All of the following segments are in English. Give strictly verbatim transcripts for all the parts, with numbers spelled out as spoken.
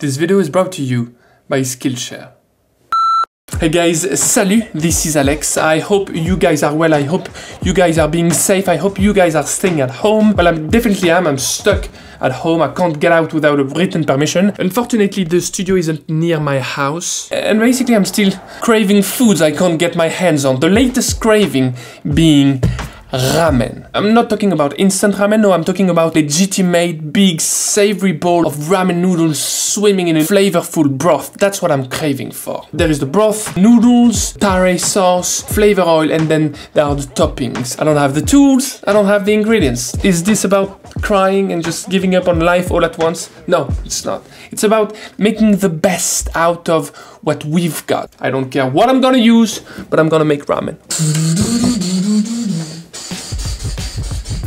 This video is brought to you by Skillshare. Hey guys, salut, this is Alex. I hope you guys are well, I hope you guys are being safe, I hope you guys are staying at home. Well, I definitely am, I'm stuck at home, I can't get out without a written permission. Unfortunately, the studio isn't near my house, and basically I'm still craving foods I can't get my hands on. The latest craving being ramen. I'm not talking about instant ramen, no, I'm talking about legitimate, big, savory bowl of ramen noodles swimming in a flavorful broth. That's what I'm craving for. There is the broth, noodles, tare sauce, flavor oil, and then there are the toppings. I don't have the tools, I don't have the ingredients. Is this about crying and just giving up on life all at once? No, it's not. It's about making the best out of what we've got. I don't care what I'm gonna use, but I'm gonna make ramen.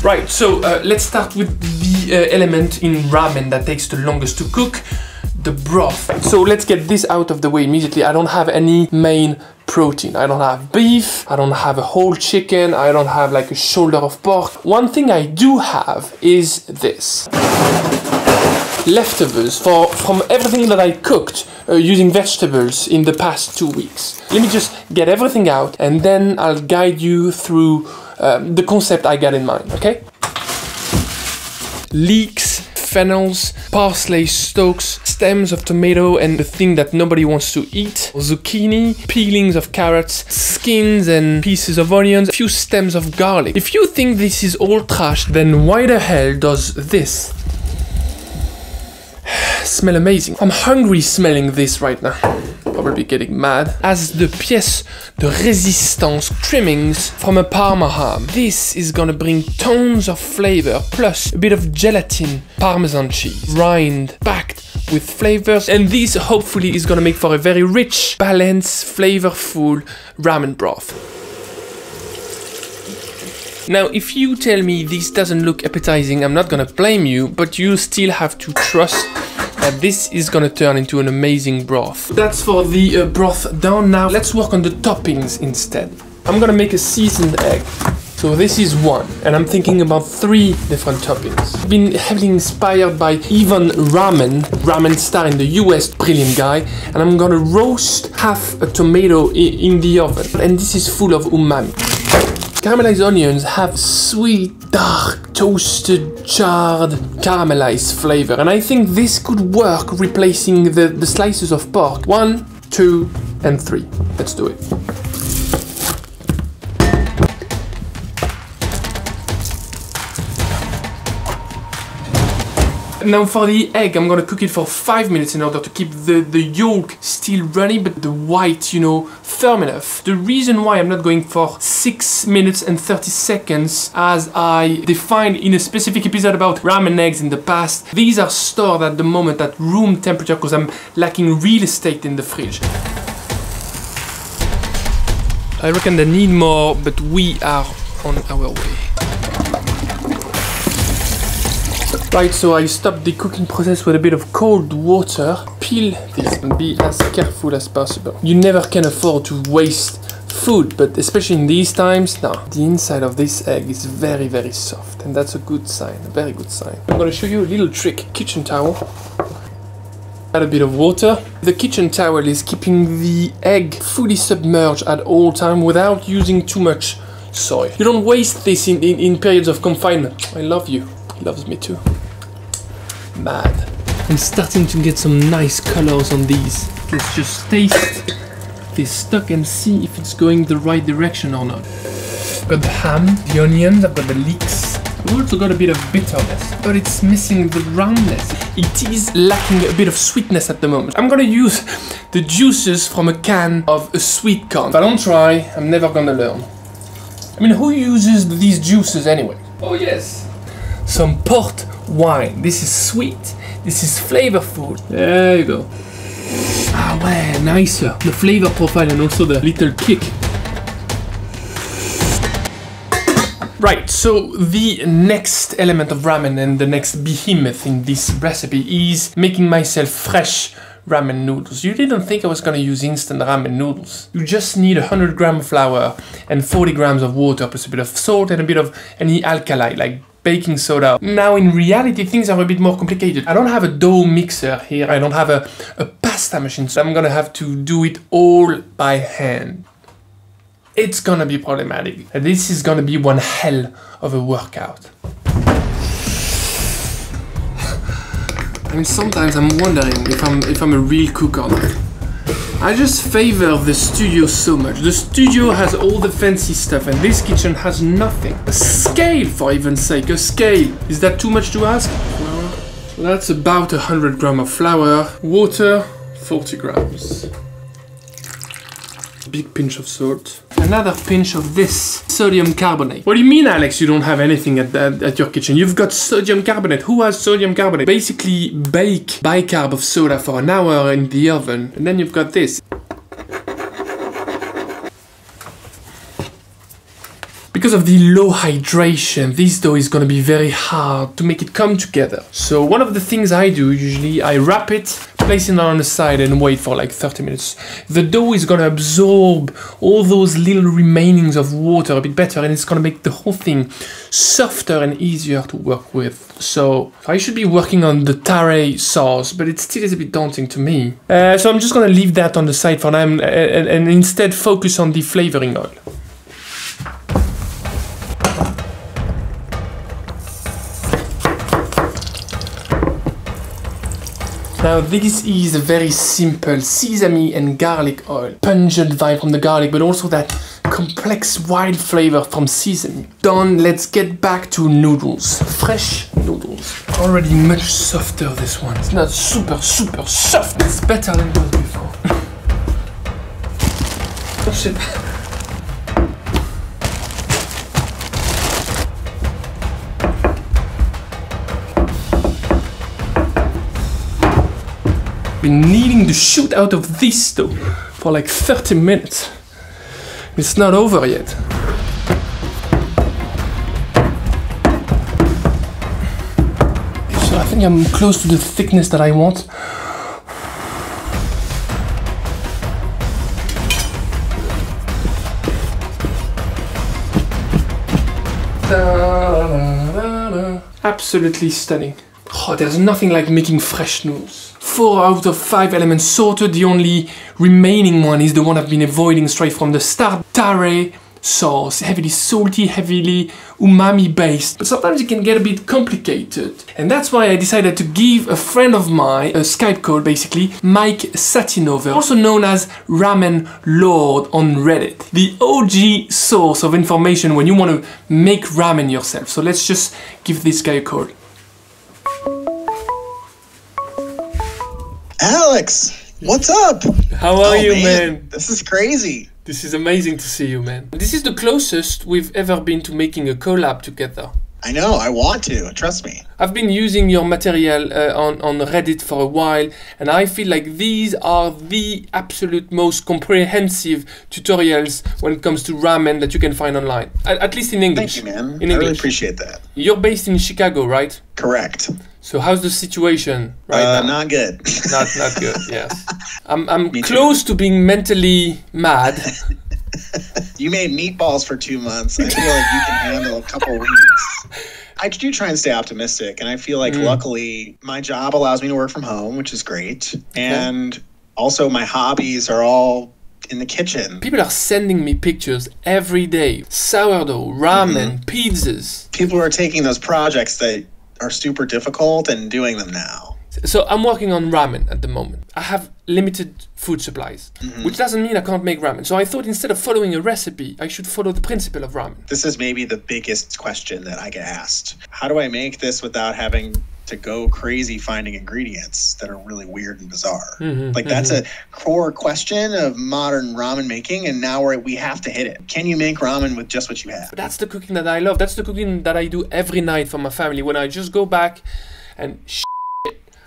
Right, so uh, let's start with the uh, element in ramen that takes the longest to cook, the broth. So let's get this out of the way immediately. I don't have any main protein. I don't have beef, I don't have a whole chicken, I don't have like a shoulder of pork. One thing I do have is this. Leftovers for, from everything that I cooked uh, using vegetables in the past two weeks. Let me just get everything out and then I'll guide you through Um, the concept I got in mind, okay? Leeks, fennels, parsley stalks, stems of tomato and the thing that nobody wants to eat, zucchini, peelings of carrots, skins and pieces of onions, a few stems of garlic. If you think this is all trash, then why the hell does this smell amazing? I'm hungry smelling this right now. Probably getting mad. As the pièce de résistance trimmings from a parma ham. This is gonna bring tons of flavor plus a bit of gelatin, parmesan cheese, rind, packed with flavors, and this hopefully is gonna make for a very rich, balanced, flavorful ramen broth. Now, if you tell me this doesn't look appetizing, I'm not gonna blame you, but you still have to trust that this is gonna turn into an amazing broth. That's for the uh, broth down. Now, let's work on the toppings instead. I'm gonna make a seasoned egg. So this is one, and I'm thinking about three different toppings. I've been heavily inspired by Ivan Ramen, ramen star in the U S, brilliant guy, and I'm gonna roast half a tomato in the oven. And this is full of umami. Caramelized onions have sweet, dark, toasted, charred, caramelized flavor. And I think this could work replacing the, the slices of pork. One, two, and three. Let's do it. Now for the egg, I'm gonna cook it for five minutes in order to keep the, the yolk still runny, but the white, you know, firm enough. The reason why I'm not going for six minutes and thirty seconds, as I defined in a specific episode about ramen eggs in the past, these are stored at the moment at room temperature because I'm lacking real estate in the fridge. I reckon they need more, but we are on our way. Right, so I stopped the cooking process with a bit of cold water. Peel this and be as careful as possible. You never can afford to waste food, but especially in these times, now, the inside of this egg is very, very soft, and that's a good sign, a very good sign. I'm gonna show you a little trick. Kitchen towel. Add a bit of water. The kitchen towel is keeping the egg fully submerged at all times without using too much soil. You don't waste this in, in, in periods of confinement. I love you. He loves me too. Mad. I'm starting to get some nice colors on these. Let's just taste this stock and see if it's going the right direction or not. I've got the ham, the onions, I've got the leeks. We've also got a bit of bitterness, but it's missing the roundness. It is lacking a bit of sweetness at the moment. I'm gonna use the juices from a can of a sweet corn. If I don't try, I'm never gonna learn. I mean, who uses these juices anyway? Oh yes. Some port wine. This is sweet. This is flavorful. There you go. Ah, way nicer. The flavor profile and also the little kick. Right, so the next element of ramen and the next behemoth in this recipe is making myself fresh ramen noodles. You didn't think I was gonna use instant ramen noodles. You just need one hundred grams of flour and forty grams of water plus a bit of salt and a bit of any alkali like baking soda. Now in reality things are a bit more complicated. I don't have a dough mixer here, I don't have a, a pasta machine, so I'm gonna have to do it all by hand. It's gonna be problematic. This is gonna be one hell of a workout. I mean, sometimes I'm wondering if I'm if I'm a real cook or not. I just favor the studio so much. The studio has all the fancy stuff and this kitchen has nothing. A scale, for heaven's sake, a scale. Is that too much to ask? Flour. So that's about one hundred grams of flour. Water, forty grams. Big pinch of salt. Another pinch of this sodium carbonate. What do you mean, Alex, you don't have anything at, at, at your kitchen? You've got sodium carbonate. Who has sodium carbonate? Basically bake bicarb of soda for an hour in the oven. And then you've got this. Because of the low hydration, this dough is gonna be very hard to make it come together. So one of the things I do usually, I wrap it, place it on the side and wait for like thirty minutes. The dough is gonna absorb all those little remainings of water a bit better and it's gonna make the whole thing softer and easier to work with. So I should be working on the tare sauce, but it still is a bit daunting to me. Uh, so I'm just gonna leave that on the side for now and, and, and instead focus on the flavoring oil. Now this is a very simple sesame and garlic oil. Pungent vibe from the garlic, but also that complex wild flavor from sesame. Done, let's get back to noodles. Fresh noodles. Already much softer this one. It's not super, super soft. It's better than it was before. Oh shit. Been needing to shoot out of this though for like thirty minutes. It's not over yet. So I think I'm close to the thickness that I want. Absolutely stunning. Oh, there's nothing like making fresh noodles. Four out of five elements sorted, the only remaining one is the one I've been avoiding straight from the start. Tare sauce, heavily salty, heavily umami based, but sometimes it can get a bit complicated. And that's why I decided to give a friend of mine, a Skype call basically, Mike Satinover, also known as Ramen Lord on Reddit. The O G source of information when you want to make ramen yourself. So let's just give this guy a call. Alex, what's up? How are oh, you, man? man? This is crazy. This is amazing to see you, man. This is the closest we've ever been to making a collab together. I know, I want to, trust me. I've been using your material uh, on, on Reddit for a while, and I feel like these are the absolute most comprehensive tutorials when it comes to ramen that you can find online, at, at least in English. Thank you, man. In I English. really appreciate that. You're based in Chicago, right? Correct. So how's the situation right uh, now? Not good. Not not good, yes. I'm, I'm close too. to being mentally mad. You made meatballs for two months. I feel like you can handle a couple weeks. I do try and stay optimistic, and I feel like mm. luckily my job allows me to work from home, which is great. And okay. also my hobbies are all in the kitchen. People are sending me pictures every day. Sourdough, ramen, mm-hmm. pizzas. People are taking those projects that are super difficult and doing them now. So I'm working on ramen at the moment. I have limited food supplies, mm-hmm. which doesn't mean I can't make ramen. So I thought instead of following a recipe, I should follow the principle of ramen. This is maybe the biggest question that I get asked. How do I make this without having to go crazy finding ingredients that are really weird and bizarre? Mm-hmm, like that's mm-hmm. a core question of modern ramen making, and now we're, we have to hit it. Can you make ramen with just what you have? But that's the cooking that I love. That's the cooking that I do every night for my family when I just go back and sh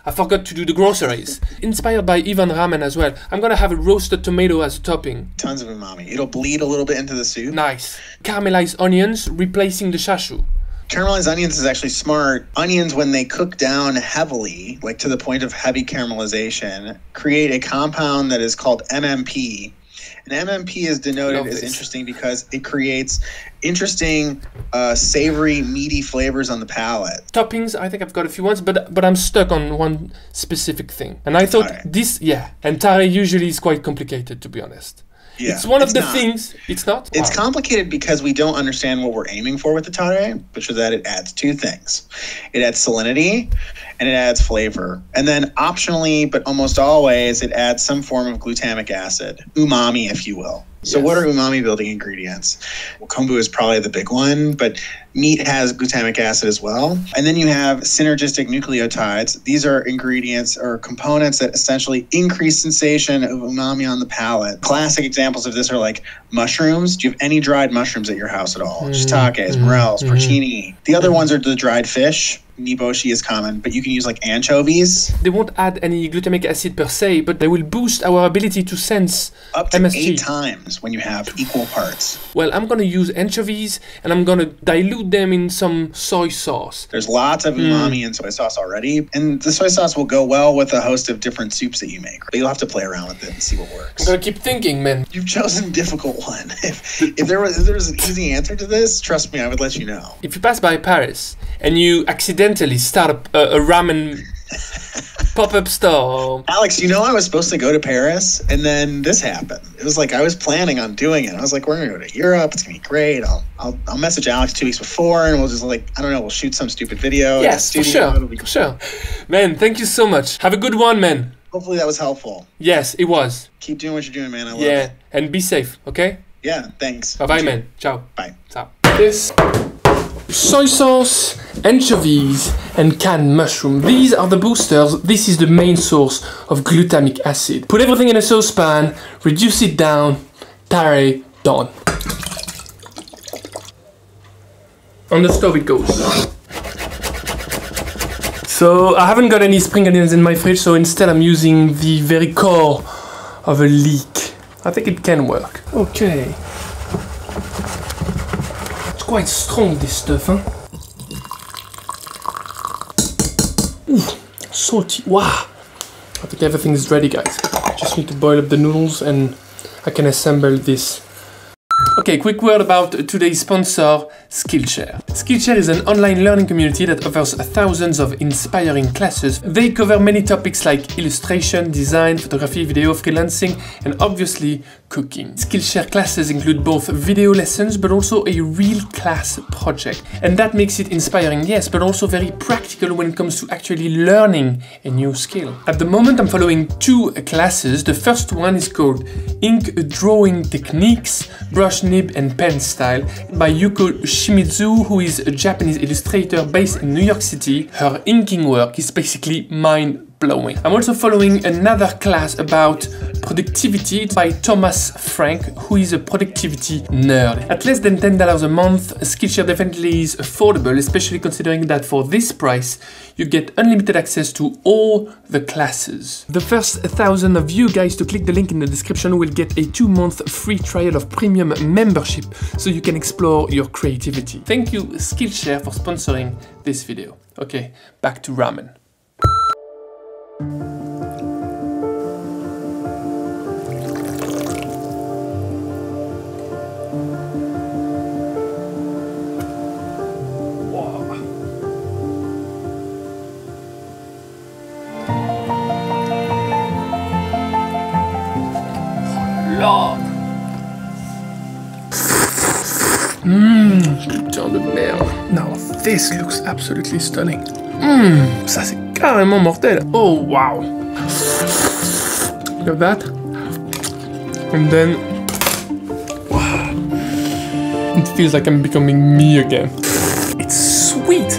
I forgot to do the groceries. Inspired by Ivan Ramen as well. I'm gonna have a roasted tomato as a topping. Tons of umami. It'll bleed a little bit into the soup. Nice. Caramelized onions replacing the chashu. Caramelized onions is actually smart. Onions, when they cook down heavily, like to the point of heavy caramelization, create a compound that is called M M P, And M M P is denoted as interesting because it creates interesting, uh, savory, meaty flavors on the palate. Toppings, I think I've got a few ones, but but I'm stuck on one specific thing. And I thought right. this, yeah. And tare usually is quite complicated, to be honest. Yeah, it's one of it's the not. things. It's not. It's wow. complicated because we don't understand what we're aiming for with the tare, which is that it adds two things. It adds salinity and it adds flavor. And then optionally, but almost always, it adds some form of glutamic acid, umami, if you will. So yes. What are umami building ingredients? Well, kombu is probably the big one, but meat has glutamic acid as well. And then you have synergistic nucleotides. These are ingredients or components that essentially increase sensation of umami on the palate. Classic examples of this are like mushrooms. Do you have any dried mushrooms at your house at all? Mm-hmm. Shiitakes, morels, mm-hmm. porcini. The other ones are the dried fish. Niboshi is common, but you can use like anchovies. They won't add any glutamic acid per se, but they will boost our ability to sense up to M S G. Eight times when you have equal parts. Well, I'm going to use anchovies and I'm going to dilute them in some soy sauce. There's lots of umami mm. in soy sauce already, and the soy sauce will go well with a host of different soups that you make, but you'll have to play around with it and see what works. I'm going to keep thinking, man. You've chosen a difficult one. If, if, there was, if there was an easy answer to this, trust me, I would let you know. If you pass by Paris and you accidentally start up a, a ramen pop-up store. Alex, you know I was supposed to go to Paris, and then this happened. It was like I was planning on doing it. I was like, we're going to go to Europe. It's going to be great. I'll, I'll I'll message Alex two weeks before, and we'll just like, I don't know, we'll shoot some stupid video. Yes, for sure. It'll be cool. For sure. Man, thank you so much. Have a good one, man. Hopefully that was helpful. Yes, it was. Keep doing what you're doing, man. I love yeah. it. Yeah, and be safe, okay? Yeah, thanks. Bye-bye, man. Ciao. Bye. Ciao. This... soy sauce, anchovies and canned mushroom. These are the boosters. This is the main source of glutamic acid. Put everything in a saucepan, reduce it down, tare, done. On the stove it goes. So I haven't got any spring onions in my fridge, so instead I'm using the very core of a leek. I think it can work. Okay. Quite strong, this stuff, huh? Ooh, salty. Wow. I think everything is ready, guys. Just need to boil up the noodles and I can assemble this. Okay, quick word about today's sponsor, Skillshare. Skillshare is an online learning community that offers thousands of inspiring classes. They cover many topics like illustration, design, photography, video, freelancing, and obviously cooking. Skillshare classes include both video lessons, but also a real class project. And that makes it inspiring, yes, but also very practical when it comes to actually learning a new skill. At the moment, I'm following two classes. The first one is called Ink Drawing Techniques, Brush Nib and Pen Style by Yuko Shimizu, who is a Japanese illustrator based in New York City. Her inking work is basically mind-blowing. I'm also following another class about productivity by Thomas Frank, who is a productivity nerd. At less than ten dollars a month, Skillshare definitely is affordable, especially considering that for this price, you get unlimited access to all the classes. The first thousand of you guys to click the link in the description will get a two-month free trial of premium membership so you can explore your creativity. Thank you, Skillshare, for sponsoring this video. Okay, back to ramen. This looks absolutely stunning. Mmm, ça c'est carrément mortel. Oh wow. Look at that. And then, wow. It feels like I'm becoming me again. It's sweet.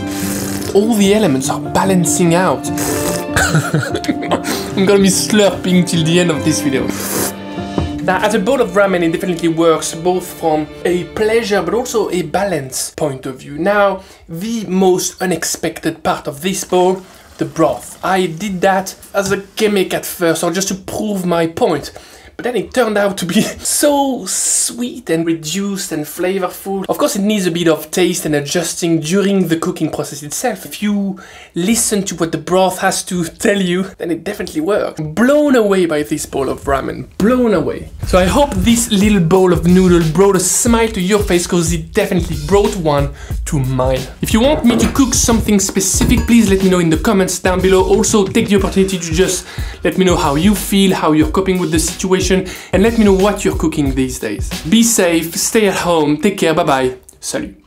All the elements are balancing out. I'm gonna be slurping till the end of this video. Now, as a bowl of ramen, it definitely works both from a pleasure but also a balance point of view. Now, the most unexpected part of this bowl, the broth. I did that as a gimmick at first, or just to prove my point. but then it turned out to be so sweet and reduced and flavorful. Of course, it needs a bit of taste and adjusting during the cooking process itself. If you listen to what the broth has to tell you, then it definitely works. Blown away by this bowl of ramen, blown away. So I hope this little bowl of noodle brought a smile to your face, because it definitely brought one to mine. If you want me to cook something specific, please let me know in the comments down below. Also, take the opportunity to just let me know how you feel, how you're coping with the situation, and let me know what you're cooking these days. Be safe, stay at home, take care, bye bye, salut.